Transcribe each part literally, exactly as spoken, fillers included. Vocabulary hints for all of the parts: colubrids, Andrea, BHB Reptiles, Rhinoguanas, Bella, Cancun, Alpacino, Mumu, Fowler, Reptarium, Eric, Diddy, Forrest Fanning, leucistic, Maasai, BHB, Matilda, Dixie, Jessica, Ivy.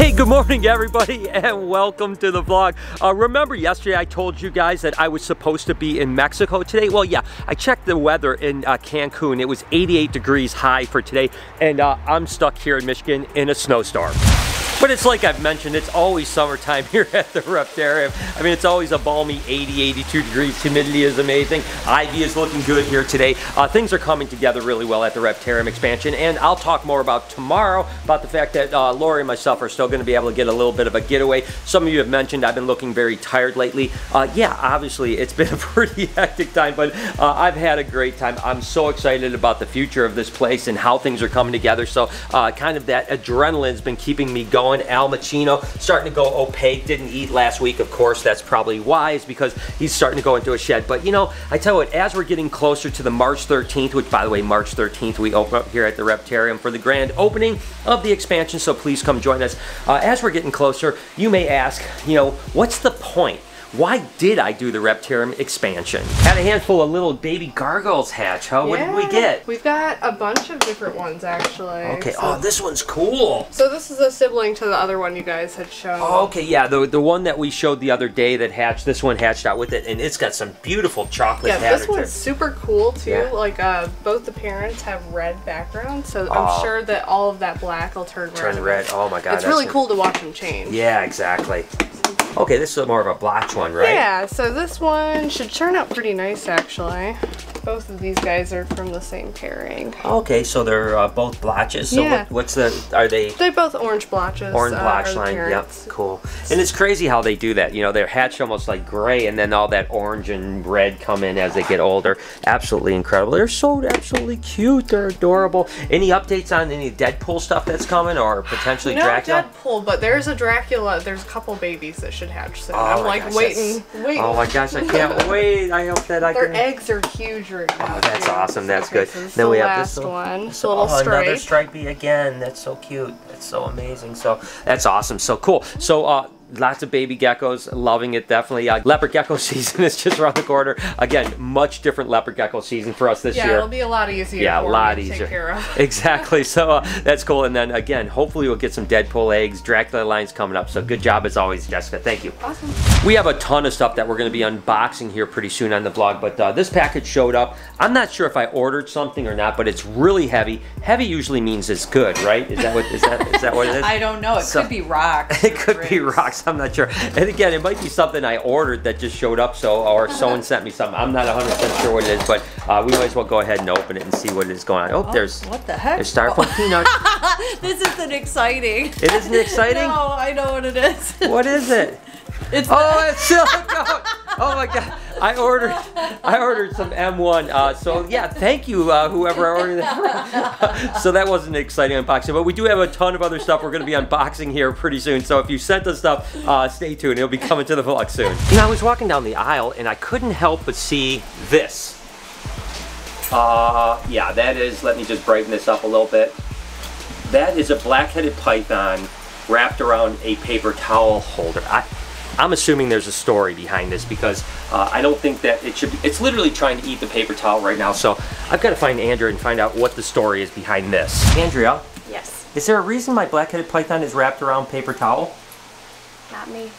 Hey, good morning everybody and welcome to the vlog. Uh, remember yesterday I told you guys that I was supposed to be in Mexico today? Well, yeah, I checked the weather in uh, Cancun. It was eighty-eight degrees high for today, and uh, I'm stuck here in Michigan in a snowstorm. But it's like I've mentioned, it's always summertime here at the Reptarium. I mean, it's always a balmy eighty, eighty-two degrees. Humidity is amazing. Ivy is looking good here today. Uh, things are coming together really well at the Reptarium expansion. And I'll talk more about tomorrow, about the fact that uh, Lori and myself are still going to be able to get a little bit of a getaway. Some of you have mentioned I've been looking very tired lately. Uh, yeah, obviously, it's been a pretty hectic time, but uh, I've had a great time. I'm so excited about the future of this place and how things are coming together. So uh, kind of that adrenaline has been keeping me going. Alpacino starting to go opaque. Didn't eat last week, of course. That's probably wise because he's starting to go into a shed. But you know, I tell you what, as we're getting closer to the March thirteenth, which by the way, March thirteenth, we open up here at the Reptarium for the grand opening of the expansion. So please come join us. Uh, as we're getting closer, you may ask, you know, what's the point? Why did I do the Reptarium expansion? Had a handful of little baby gargoyles hatch, huh? Yeah. What did we get? We've got a bunch of different ones, actually. Okay, so. Oh, this one's cool. So this is a sibling to the other one you guys had shown. Oh, okay, yeah, the, the one that we showed the other day that hatched, this one hatched out with it, and it's got some beautiful chocolate. Yeah, this one's super cool, too. Yeah. Like, uh, both the parents have red backgrounds, so oh. I'm sure that all of that black will turn red. Turn red, oh my God. It's really cool to watch them change. Yeah, exactly. Okay, this is more of a blotch one, right? Yeah, so this one should turn out pretty nice, actually. Both of these guys are from the same pairing. Okay, so they're uh, both blotches. So yeah. what, what's the, are they? They're both orange blotches. Orange uh, blotch line, yep, cool. And it's crazy how they do that. You know, they're hatched almost like gray, and then all that orange and red come in as they get older. Absolutely incredible. They're so absolutely cute. They're adorable. Any updates on any Deadpool stuff that's coming, or potentially no Dracula? No Deadpool, but there's a Dracula. There's a couple babies that should hatch soon. Oh I'm like gosh, waiting, waiting. Oh my gosh, I can't wait. I hope that I their can. Their eggs are huge. Right now, oh, that's awesome. That's okay, good. So then the we have this little, one. This little oh, stripe. Another stripey again. That's so cute. That's so amazing. So that's awesome. So cool. So uh, lots of baby geckos, loving it definitely. Uh, leopard gecko season is just around the corner. Again, much different leopard gecko season for us this yeah, year. Yeah, it'll be a lot easier. Yeah, a lot easier. Take care of. Exactly. So uh, that's cool. And then again, hopefully we'll get some Deadpool eggs. Dracula lines coming up. So good job as always, Jessica. Thank you. Awesome. We have a ton of stuff that we're going to be unboxing here pretty soon on the vlog, but uh, this package showed up. I'm not sure if I ordered something or not, but it's really heavy. Heavy usually means it's good, right? Is that what is that is that what it is? I don't know. It so, could be rocks. It could be rocks. I'm not sure. And again, it might be something I ordered that just showed up, so or someone sent me something. I'm not one hundred percent sure what it is, but uh, we might as well go ahead and open it and see what is going on. Oh, oh there's what the heck? There's styrofoam oh. peanuts. This isn't exciting. It isn't exciting. No, I know what it is. What is it? It's oh, it's silicone! Oh my God! I ordered, I ordered some M one. Uh, so yeah, thank you, uh, whoever I ordered that. So that wasn't an exciting unboxing, but we do have a ton of other stuff we're going to be unboxing here pretty soon. So if you sent us stuff, uh, stay tuned. It'll be coming to the vlog soon. You know, I was walking down the aisle and I couldn't help but see this. Uh, yeah, that is. Let me just brighten this up a little bit. That is a black-headed python wrapped around a paper towel holder. I, I'm assuming there's a story behind this because uh, I don't think that it should be, it's literally trying to eat the paper towel right now. So I've got to find Andrea and find out what the story is behind this. Andrea? Yes? Is there a reason my black-headed python is wrapped around paper towel? Not me.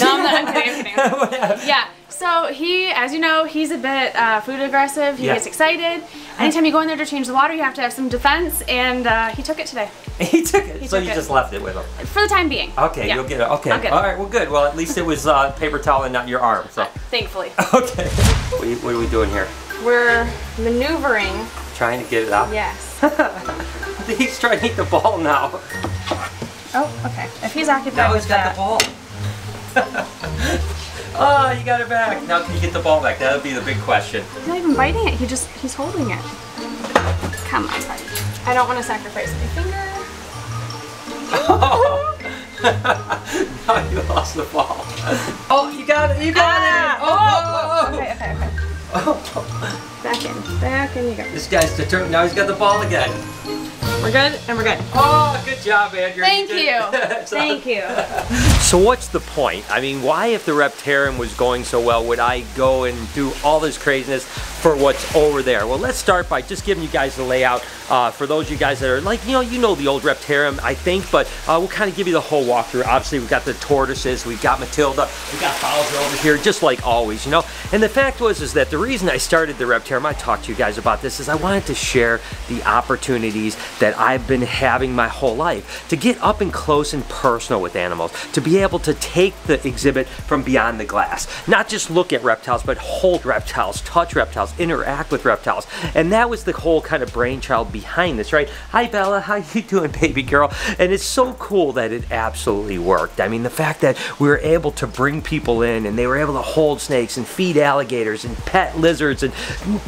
No, I'm not. I'm kidding. I'm kidding. Yeah. So he, as you know, he's a bit uh, food aggressive. He yeah. gets excited. Anytime you go in there to change the water, you have to have some defense, and uh, he took it today. He took it? He so took you it. just left it with him? For the time being. Okay, yeah. You'll get it. Okay. All right, well, good. Well, at least it was uh, paper towel and not your arm, so. Thankfully. Okay. What are we doing here? We're maneuvering. Trying to get it out? Yes. He's trying to eat the ball now. Oh, okay. If he's occupied now with he's got that. the ball. Oh, you got it back. Now can you get the ball back? That'll be the big question. He's not even biting it. He just, he's holding it. Come on, buddy. I don't want to sacrifice my finger. Oh. Now you lost the ball. Oh, you got it. You got ah. it. Oh. Okay, okay, okay. Oh. Back in. Back in you go. This guy's determined. Now he's got the ball again. We're good, and we're good. Oh, good job, Andrea. Thank you. you. Thank you. So what's the point? I mean, why, if the Reptarium was going so well, would I go and do all this craziness for what's over there? Well, let's start by just giving you guys the layout. Uh, for those of you guys that are like, you know, you know the old Reptarium, I think, but uh, we'll kind of give you the whole walkthrough. Obviously, we've got the tortoises, we've got Matilda, we've got Fowler over here, just like always, you know? And the fact was is that the reason I started the Reptarium, I talked to you guys about this, is I wanted to share the opportunities that that I've been having my whole life to get up and close and personal with animals, to be able to take the exhibit from beyond the glass, not just look at reptiles, but hold reptiles, touch reptiles, interact with reptiles. And that was the whole kind of brainchild behind this, right? Hi Bella, how you doing, baby girl? And it's so cool that it absolutely worked. I mean, the fact that we were able to bring people in and they were able to hold snakes and feed alligators and pet lizards and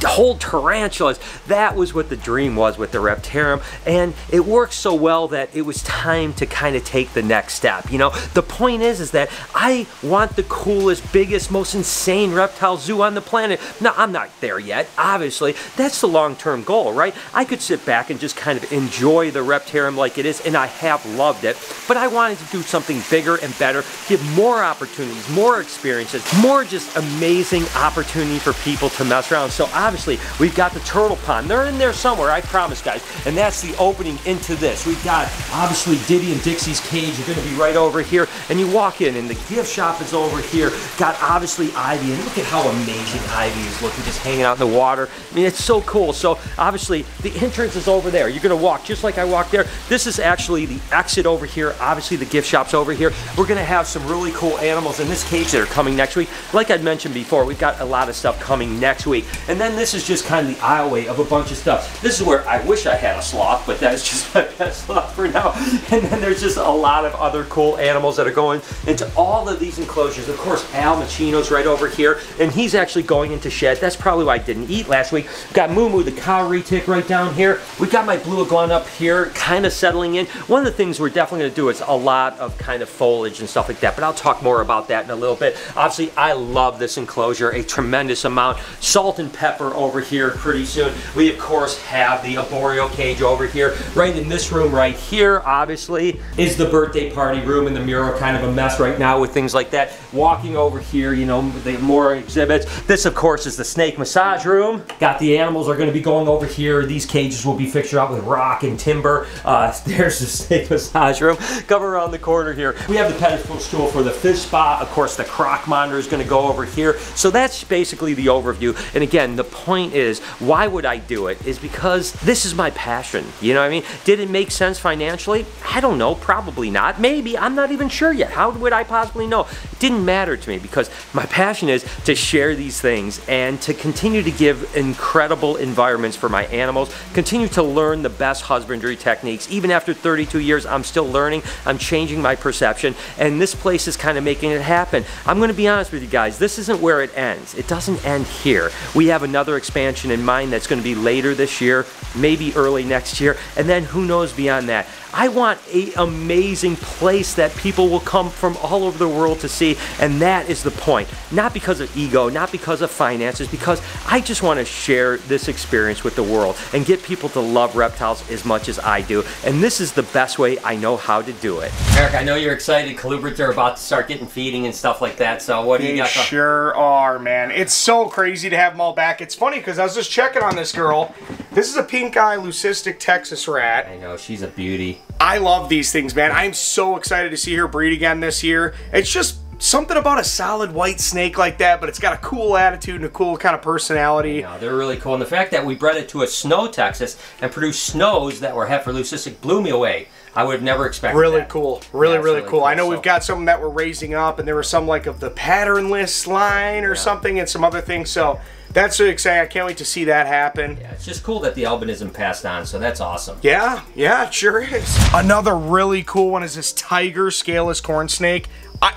hold tarantulas, that was what the dream was with the Reptarium. And it worked so well that it was time to kind of take the next step. You know, the point is, is that I want the coolest, biggest, most insane reptile zoo on the planet. Now, I'm not there yet, obviously. That's the long-term goal, right? I could sit back and just kind of enjoy the Reptarium like it is, and I have loved it. But I wanted to do something bigger and better, give more opportunities, more experiences, more just amazing opportunity for people to mess around. So obviously, we've got the turtle pond. They're in there somewhere, I promise, guys. And that's the opening into this. We've got obviously Diddy and Dixie's cage are going to be right over here, and you walk in and the gift shop is over here. Got obviously Ivy, and look at how amazing Ivy is looking, just hanging out in the water. I mean, it's so cool. So obviously the entrance is over there. You're going to walk just like I walked there. This is actually the exit over here. Obviously the gift shop's over here. We're going to have some really cool animals in this cage that are coming next week. Like I'd mentioned before, we've got a lot of stuff coming next week. And then this is just kind of the aisleway of a bunch of stuff. This is where I wish I had a sloth, but that's just my best luck for now. And then there's just a lot of other cool animals that are going into all of these enclosures. Of course, Alpacino's right over here, and he's actually going into shed. That's probably why I didn't eat last week. Got Mumu, the cowrie tick, right down here. We got my blue iguana up here, kind of settling in. One of the things we're definitely going to do is a lot of kind of foliage and stuff like that, but I'll talk more about that in a little bit. Obviously, I love this enclosure a tremendous amount. Salt and pepper over here pretty soon. We, of course, have the arboreal cage over here. Here, right in this room right here, obviously, is the birthday party room, and the mural kind of a mess right now with things like that. Walking over here, you know, they have more exhibits. This, of course, is the snake massage room. Got the animals are going to be going over here. These cages will be fixtured out with rock and timber. Uh, there's the snake massage room. Come around the corner here. We have the pedestal stool for the fish spa. Of course, the croc monitor is going to go over here. So that's basically the overview. And again, the point is, why would I do it? Is because this is my passion. You know what I mean? Did it make sense financially? I don't know, probably not. Maybe, I'm not even sure yet. How would I possibly know? It didn't matter to me because my passion is to share these things and to continue to give incredible environments for my animals, continue to learn the best husbandry techniques. Even after thirty-two years, I'm still learning, I'm changing my perception, and this place is kind of making it happen. I'm gonna be honest with you guys, this isn't where it ends. It doesn't end here. We have another expansion in mind that's gonna be later this year, maybe early next year. Here, and then who knows beyond that. I want an amazing place that people will come from all over the world to see, and that is the point. Not because of ego, not because of finances, because I just want to share this experience with the world and get people to love reptiles as much as I do, and this is the best way I know how to do it. Eric, I know you're excited. Colubrids are about to start getting feeding and stuff like that, so what do you got? They sure are, man. It's so crazy to have them all back. It's funny because I was just checking on this girl. This is a pink-eye leucistic Texas rat. I know, she's a beauty. I love these things, man. I'm so excited to see her breed again this year. It's just something about a solid white snake like that, but it's got a cool attitude and a cool kind of personality. Yeah, they're really cool. And the fact that we bred it to a snow Texas and produced snows that were heifer leucistic blew me away. I would have never expected really that. Cool. Really, yeah, really, really cool. cool. I know so. We've got some that we're raising up, and there were some like of the patternless line or yeah. something and some other things. So yeah. That's so exciting. I can't wait to see that happen. Yeah, it's just cool that the albinism passed on, so that's awesome. Yeah, yeah, it sure is. Another really cool one is this tiger scaleless corn snake. I,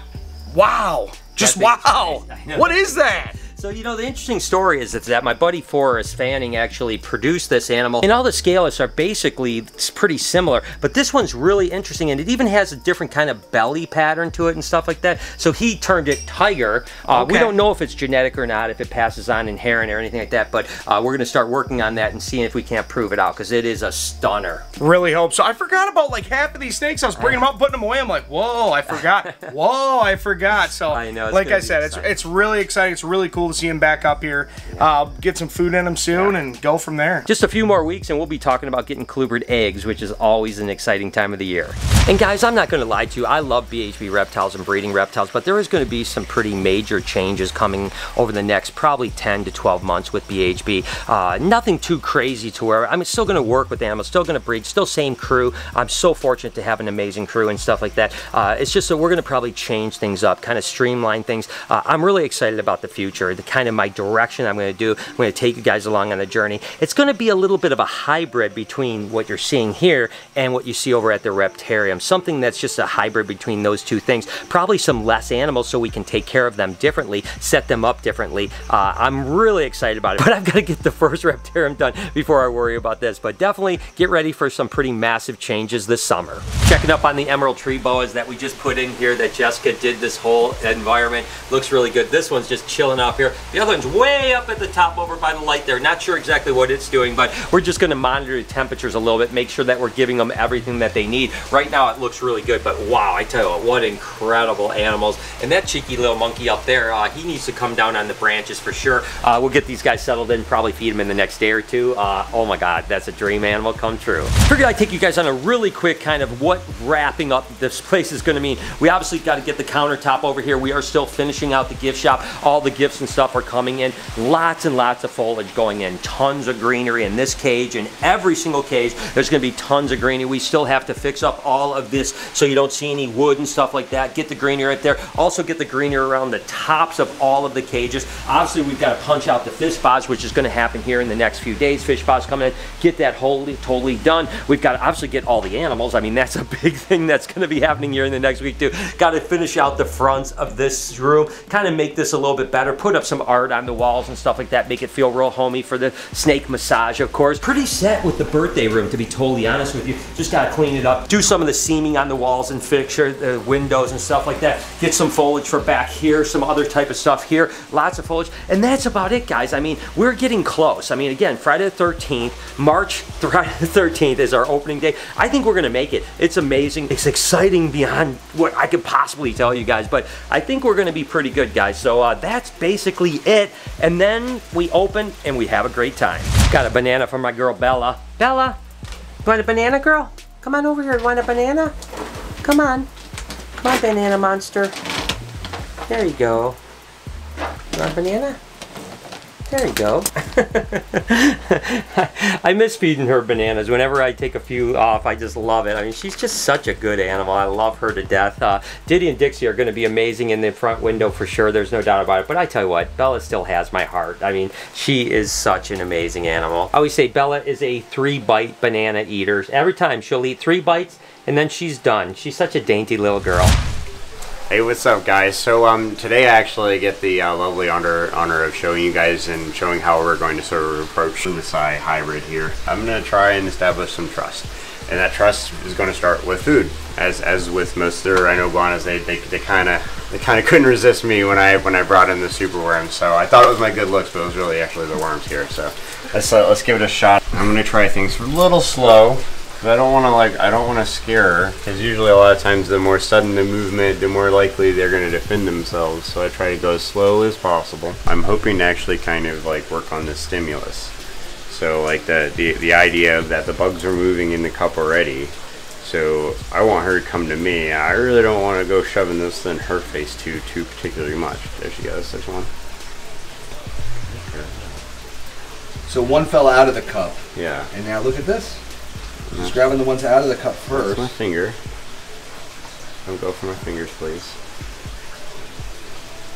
wow. Just wow. What is that? So, you know, the interesting story is that my buddy Forrest Fanning actually produced this animal, and all the Scalus are basically pretty similar, but this one's really interesting, and it even has a different kind of belly pattern to it and stuff like that. So he turned it tiger. Uh, okay. We don't know if it's genetic or not, if it passes on inherent or anything like that, but uh, we're going to start working on that and seeing if we can't prove it out, because it is a stunner. Really hope so. I forgot about like half of these snakes. I was bringing them up, putting them away. I'm like, whoa, I forgot. whoa, I forgot. So, I know, like I said, it's, it's really exciting. It's really cool to see him back up here. Uh, get some food in him soon, yeah, and go from there. Just a few more weeks and we'll be talking about getting colubrids eggs, which is always an exciting time of the year. And guys, I'm not going to lie to you, I love B H B reptiles and breeding reptiles, but there is going to be some pretty major changes coming over the next probably ten to twelve months with B H B. Uh, nothing too crazy to where I'm still going to work with them, I'm still going to breed, still same crew. I'm so fortunate to have an amazing crew and stuff like that. Uh, it's just that we're going to probably change things up, kind of streamline things. Uh, I'm really excited about the future, the kind of my direction I'm going to do. I'm going to take you guys along on a journey. It's going to be a little bit of a hybrid between what you're seeing here and what you see over at the Reptarium. Something that's just a hybrid between those two things. Probably some less animals so we can take care of them differently, set them up differently. Uh, I'm really excited about it, but I've got to get the first Reptarium done before I worry about this. But definitely get ready for some pretty massive changes this summer. Checking up on the emerald tree boas that we just put in here that Jessica did this whole environment. Looks really good. This one's just chilling off here. The other one's way up at the top over by the light there. Not sure exactly what it's doing, but we're just going to monitor the temperatures a little bit, make sure that we're giving them everything that they need. Right now it looks really good, but wow, I tell you what, what incredible animals. And that cheeky little monkey up there, uh, he needs to come down on the branches for sure. Uh, we'll get these guys settled in, probably feed them in the next day or two. Uh, oh my God, that's a dream animal come true. Figured I'd take you guys on a really quick kind of what wrapping up this place is going to mean. We obviously got to get the countertop over here. We are still finishing out the gift shop. All the gifts and stuff are coming in. Lots and lots of foliage going in. Tons of greenery in this cage and every single cage. There's going to be tons of greenery. We still have to fix up all of this so you don't see any wood and stuff like that. Get the greenery up there. Also get the greenery around the tops of all of the cages. Obviously, we've got to punch out the fish pots, which is going to happen here in the next few days. Fish pots coming in. Get that wholly, totally done. We've got to obviously get all the animals. I mean, that's a big thing that's going to be happening here in the next week too. Got to finish out the fronts of this room. Kind of make this a little bit better. Put up some art on the walls and stuff like that. Make it feel real homey for the snake massage, of course. Pretty set with the birthday room, to be totally honest with you. Just got to clean it up. Do some of the seaming on the walls and fixture the windows and stuff like that. Get some foliage for back here. Some other type of stuff here. Lots of foliage. And that's about it, guys. I mean, we're getting close. I mean, again, Friday the thirteenth, March Friday the thirteenth is our opening day. I think we're going to make it. It's amazing. It's exciting beyond what I could possibly tell you guys, but I think we're going to be pretty good, guys. So uh, that's basically it. And then we open and we have a great time. Got a banana from my girl, Bella. Bella, you want a banana, girl? Come on over here. You want a banana? Come on. Come on, banana monster. There you go. You want a banana? There you go. I miss feeding her bananas. Whenever I take a few off, I just love it. I mean, she's just such a good animal. I love her to death. Uh, Diddy and Dixie are going to be amazing in the front window for sure. There's no doubt about it. But I tell you what, Bella still has my heart. I mean, she is such an amazing animal. I always say Bella is a three-bite banana eater. Every time she'll eat three bites, and then she's done. She's such a dainty little girl. Hey, what's up, guys? So um, today I actually get the uh, lovely honor honor of showing you guys and showing how we're going to sort of approach the Maasai hybrid here. I'm going to try and establish some trust, and that trust is going to start with food. As as with most of their Rhinoguanas, they they they kind of they kind of couldn't resist me when I when I brought in the super worms. So I thought it was my good looks, but it was really actually the worms here. So let's uh, let's give it a shot. I'm going to try things a little slow. I don't want to like I don't want to scare her, because usually a lot of times the more sudden the movement, the more likely they're going to defend themselves. So I try to go as slow as possible. I'm hoping to actually kind of like work on the stimulus. So like the the, the idea of that the bugs are moving in the cup already. So I want her to come to me. I really don't want to go shoving this in her face too too particularly much. There she goes. There's one. So one fell out of the cup. Yeah. And now look at this. Just grabbing the ones out of the cup first. That's my finger. Don't go for my fingers, please.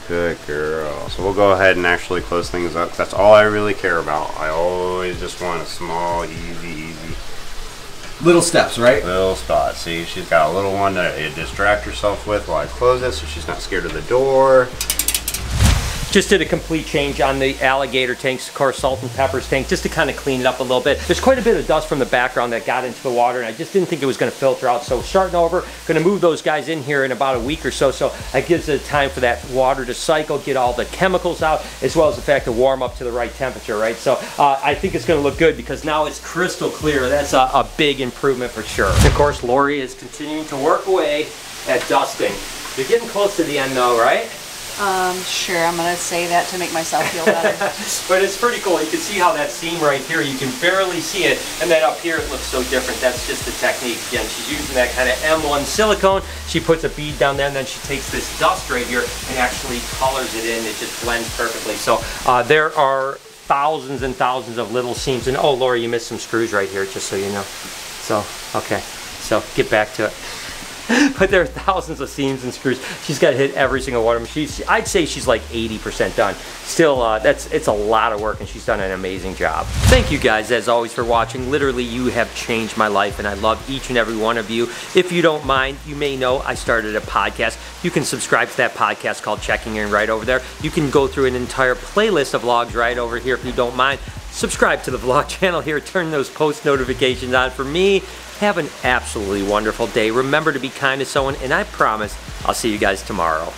Good girl. So we'll go ahead and actually close things up. That's all I really care about. I always just want a small, easy, easy. Little steps, right? Little spots. See, she's got a little one to distract herself with while I close it, so she's not scared of the door. Just did a complete change on the alligator tanks, of course, salt and peppers tank, just to kind of clean it up a little bit. There's quite a bit of dust from the background that got into the water, and I just didn't think it was going to filter out. So starting over, going to move those guys in here in about a week or so. So that gives it time for that water to cycle, get all the chemicals out, as well as the fact to warm up to the right temperature, right? So uh, I think it's going to look good because now it's crystal clear. That's a, a big improvement for sure. And of course, Lori is continuing to work away at dusting. You're getting close to the end though, right? Um, sure, I'm going to say that to make myself feel better. But it's pretty cool. You can see how that seam right here, you can barely see it. And then up here, it looks so different. That's just the technique. Again, she's using that kind of M one silicone. She puts a bead down there, and then she takes this dust right here and actually colors it in. It just blends perfectly. So uh, there are thousands and thousands of little seams. And oh, Laura, you missed some screws right here, just so you know. So, okay. So get back to it. But there are thousands of seams and screws. She's got to hit every single one of them. She's, I'd say she's like eighty percent done. Still, uh, that's it's a lot of work, and she's done an amazing job. Thank you guys, as always, for watching. Literally, you have changed my life, and I love each and every one of you. If you don't mind, you may know I started a podcast. You can subscribe to that podcast called Checking In right over there. You can go through an entire playlist of vlogs right over here if you don't mind. Subscribe to the vlog channel here. Turn those post notifications on for me. Have an absolutely wonderful day. Remember to be kind to someone, and I promise I'll see you guys tomorrow.